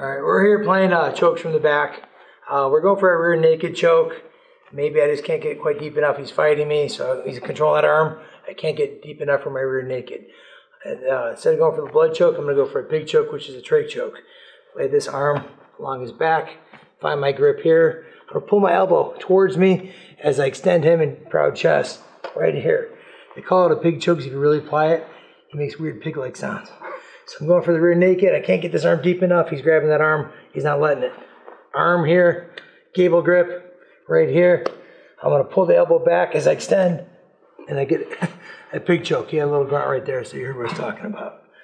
Alright, we're here playing chokes from the back. We're going for a rear naked choke. Maybe I just can't get quite deep enough. He's fighting me, so he's controlling that arm. I can't get deep enough for my rear naked. And, instead of going for the blood choke, I'm going to go for a pig choke, which is a trach choke. Lay this arm along his back. Find my grip here. I'm going to pull my elbow towards me as I extend him in proud chest right here. They call it a pig choke because if you really apply it, he makes weird pig-like sounds. So I'm going for the rear naked. I can't get this arm deep enough. He's grabbing that arm. He's not letting it. Arm here, gable grip right here. I'm going to pull the elbow back as I extend, and I get a pig choke. He had a little grunt right there, so you heard what I was talking about.